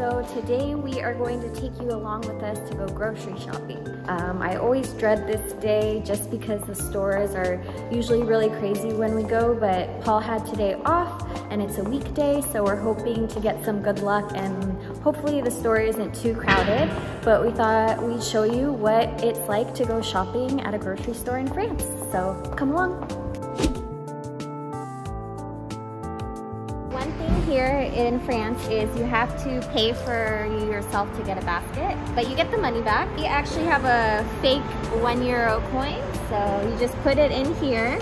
So today we are going to take you along with us to go grocery shopping. I always dread this day just because the stores are usually really crazy when we go, but Paul had today off and it's a weekday, so we're hoping to get some good luck and hopefully the store isn't too crowded, but we thought we'd show you what it's like to go shopping at a grocery store in France. So come along. Here in France is you have to pay for yourself to get a basket, but you get the money back. You actually have a fake €1 coin, so you just put it in here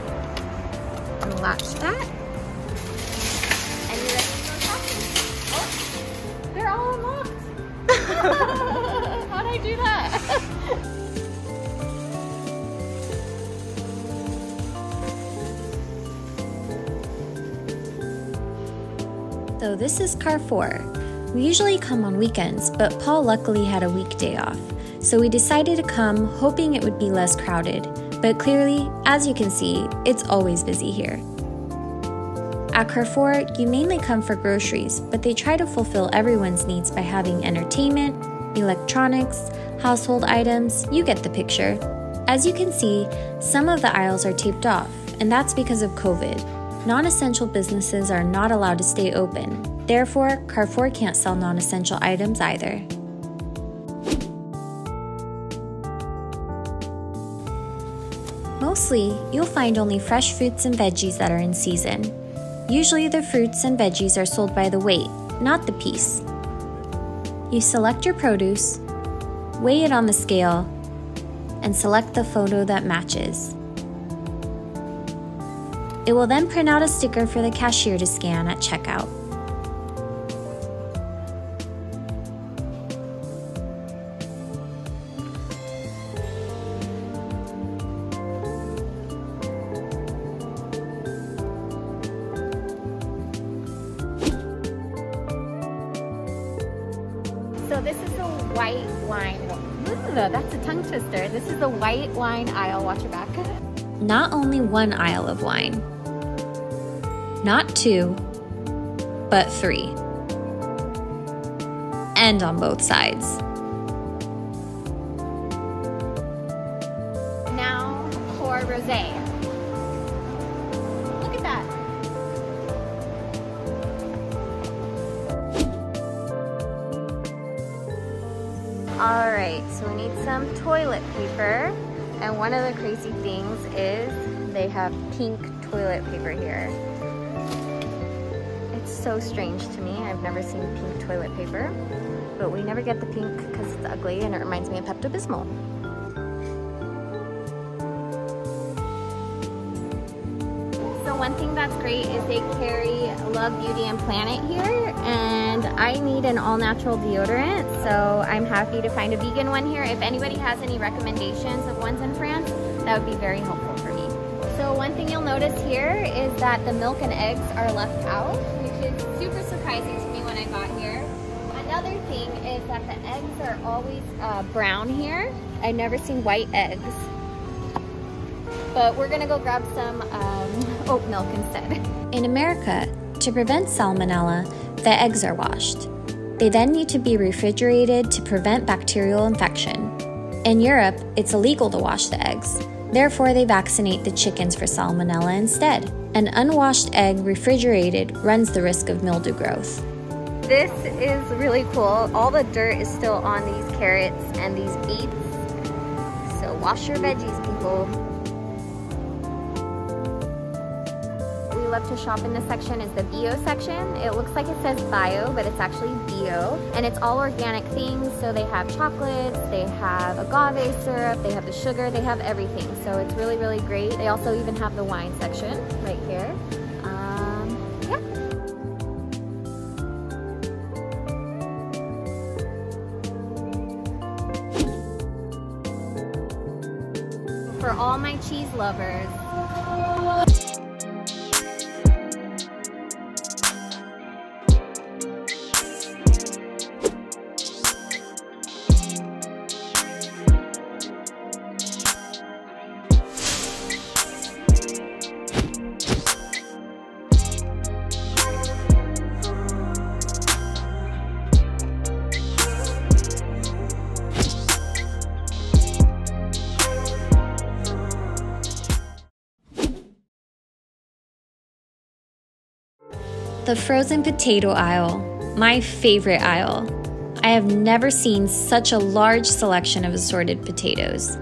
and latch that, and you're ready to go shopping. Oh, they're all unlocked. How'd I do that? So this is Carrefour. We usually come on weekends, but Paul luckily had a weekday off, so we decided to come hoping it would be less crowded, but clearly, as you can see, it's always busy here. At Carrefour, you mainly come for groceries, but they try to fulfill everyone's needs by having entertainment, electronics, household items, you get the picture. As you can see, some of the aisles are taped off, and that's because of COVID. Non-essential businesses are not allowed to stay open. Therefore, Carrefour can't sell non-essential items either. Mostly, you'll find only fresh fruits and veggies that are in season. Usually the fruits and veggies are sold by the weight, not the piece. You select your produce, weigh it on the scale, and select the photo that matches. It will then print out a sticker for the cashier to scan at checkout. So this is the white wine. Ooh, that's a tongue twister. This is the white wine aisle. Watch your back. Not only one aisle of wine. Not two, but three. And on both sides. Now for rosé. Look at that. All right, so we need some toilet paper. And one of the crazy things is they have pink toilet paper here. So strange to me. I've never seen pink toilet paper, but we never get the pink because it's ugly and it reminds me of Pepto-Bismol. So one thing that's great is they carry Love, Beauty, and Planet here, and I need an all-natural deodorant, so I'm happy to find a vegan one here. If anybody has any recommendations of ones in France, that would be very helpful for me. So one thing you'll notice here is that the milk and eggs are left out, which is super surprising to me when I got here. Another thing is that the eggs are always brown here. I've never seen white eggs. But we're gonna go grab some oat milk instead. In America, to prevent salmonella, the eggs are washed. They then need to be refrigerated to prevent bacterial infection. In Europe, it's illegal to wash the eggs. Therefore, they vaccinate the chickens for salmonella instead. An unwashed egg refrigerated runs the risk of mildew growth. This is really cool. All the dirt is still on these carrots and these beets. So wash your veggies, people. We love to shop in this section is the bio section. It looks like it says bio, but it's actually bio. And it's all organic things, so they have chocolates, they have agave syrup, they have the sugar, they have everything. So it's really, really great. They also even have the wine section right here. Yeah. For all my cheese lovers, the frozen potato aisle, my favorite aisle. I have never seen such a large selection of assorted potatoes.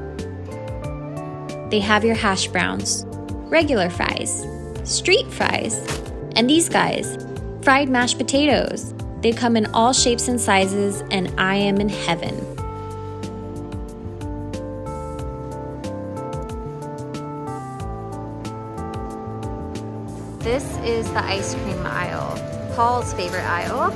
They have your hash browns, regular fries, street fries, and these guys, fried mashed potatoes. They come in all shapes and sizes, and I am in heaven. This is the ice cream aisle, Paul's favorite aisle.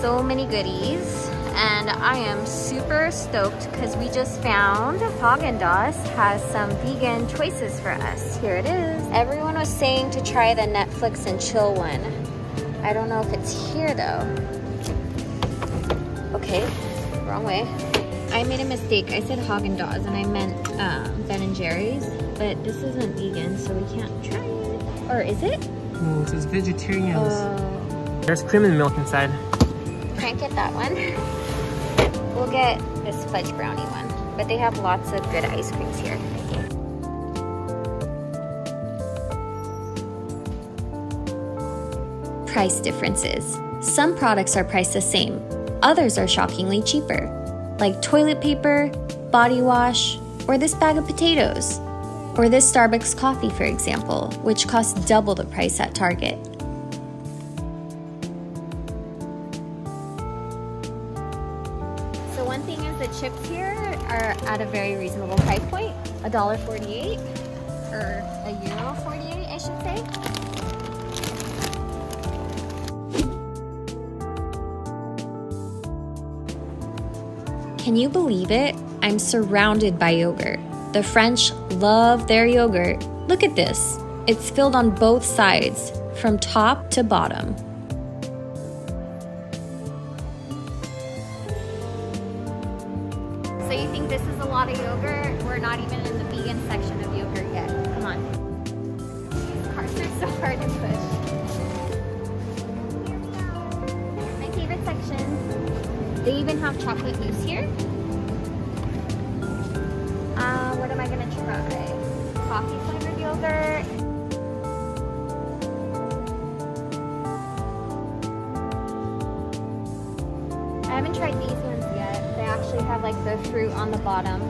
So many goodies, and I am super stoked because we just found Haagen-Dazs has some vegan choices for us. Here it is. Everyone was saying to try the Netflix and chill one. I don't know if it's here though. Okay, wrong way. I made a mistake. I said Haagen-Dazs and I meant Ben & Jerry's, but this isn't vegan, so we can't try it. Or is it? No, it says vegetarians. There's cream and milk inside. Can't get that one. We'll get this fudge brownie one. But they have lots of good ice creams here. Price differences. Some products are priced the same. Others are shockingly cheaper. Like toilet paper, body wash, or this bag of potatoes. Or this Starbucks coffee, for example, which costs double the price at Target. So one thing is the chips here are at a very reasonable price point, $1.48 or €1.48, I should say. Can you believe it? I'm surrounded by yogurt. The French love their yogurt. Look at this. It's filled on both sides, from top to bottom. So you think this is a lot of yogurt? We're not even in the vegan section of yogurt yet. Come on. These carts are so hard to push. Here we go. My favorite section. They even have chocolate mousse here. What am I gonna try? Coffee flavored yogurt. I haven't tried these ones yet. They actually have like the fruit on the bottom.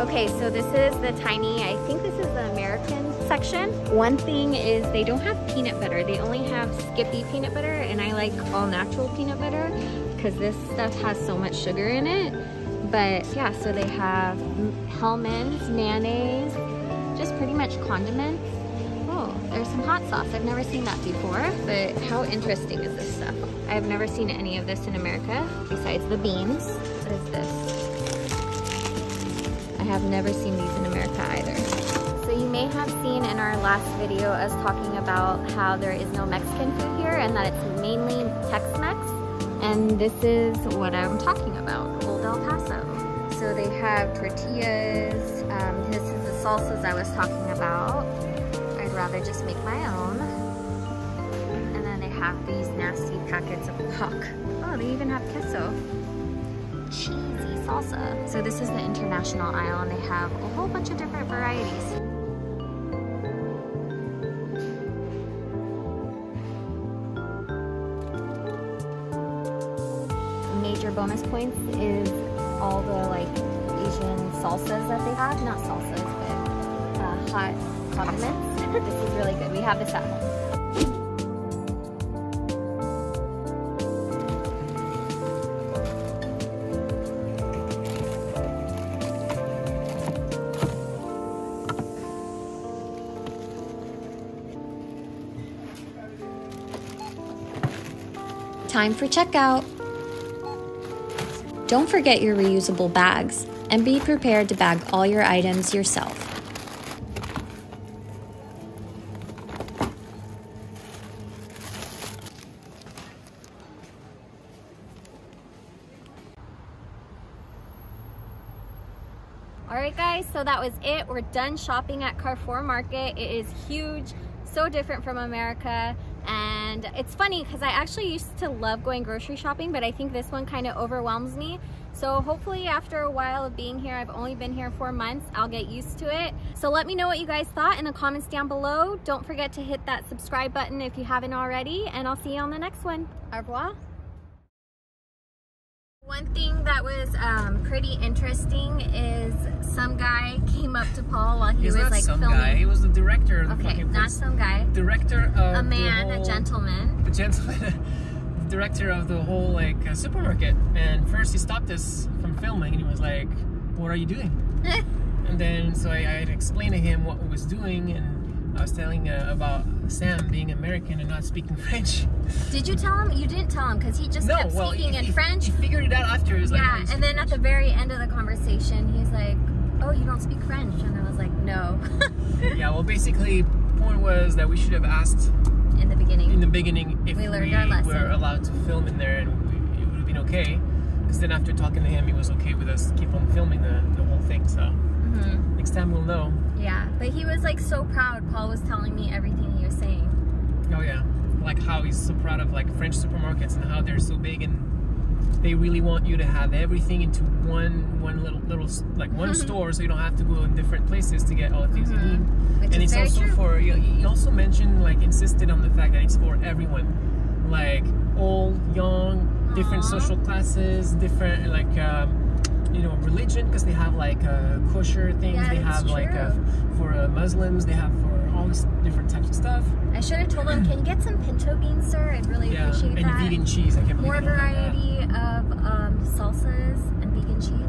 Okay, so this is the tiny, I think this is the American section. One thing is they don't have peanut butter. They only have Skippy peanut butter, and I like all natural peanut butter because this stuff has so much sugar in it. But yeah, so they have almonds, mayonnaise, just pretty much condiments. Oh, there's some hot sauce. I've never seen that before, but how interesting is this stuff? I've never seen any of this in America besides the beans. What is this? I have never seen these in America either. So you may have seen in our last video us talking about how there is no Mexican food here and that it's mainly Tex-Mex. And this is what I'm talking about, Old El Paso. So they have tortillas. This is the salsas I was talking about. I'd rather just make my own. And then they have these nasty packets of pork. Oh, they even have queso. Cheesy salsa. So this is the international aisle, and they have a whole bunch of different varieties. Major bonus points is all the like Asian salsas that they have. Not salsas, but hot condiments. This is really good. We have this at home. Time for checkout. Don't forget your reusable bags, and be prepared to bag all your items yourself. Alright guys, so that was it. We're done shopping at Carrefour Market. It is huge, so different from America, and And it's funny because I actually used to love going grocery shopping, but I think this one kind of overwhelms me. So hopefully after a while of being here, I've only been here 4 months, I'll get used to it. So let me know what you guys thought in the comments down below. Don't forget to hit that subscribe button if you haven't already, and I'll see you on the next one. Au revoir. One thing that was pretty interesting is some guy came up to Paul while he was like filming. He's not some guy, he was the director. Okay, not some guy. Director of a man, a gentleman. A gentleman. Director of the whole like supermarket, and first he stopped us from filming and he was like, what are you doing? And then so I had explained to him what we was doing, and I was telling about Sam being American and not speaking French. Did you tell him? You didn't tell him because he just kept speaking in French. He figured it out after. He was like, yeah, and then at the very end of the conversation he's like, oh, you don't speak French, and I was like, no. Yeah, well basically the point was that we should have asked in the beginning. In the beginning, if we were allowed to film in there, and it would have been okay. Because then after talking to him, he was okay with us keep on filming the whole thing. So next time we'll know. Yeah, but he was like so proud. Paul was telling me everything he was saying. Oh yeah, like how he's so proud of like French supermarkets and how they're so big and they really want you to have everything into one store, so you don't have to go in different places to get all the things you need. Which and it's also true. For he also mentioned like insisted on the fact that it's for everyone, like old, young, different social classes, different like you know, religion, because they have like kosher things. Yeah, they have like for Muslims, they have for all these different types of stuff. I should have told them, can you get some pinto beans, sir? I'd really appreciate that. And vegan cheese. I can't believe more variety of salsas and vegan cheese.